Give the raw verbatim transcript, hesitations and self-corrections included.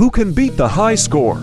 Who can beat the high score?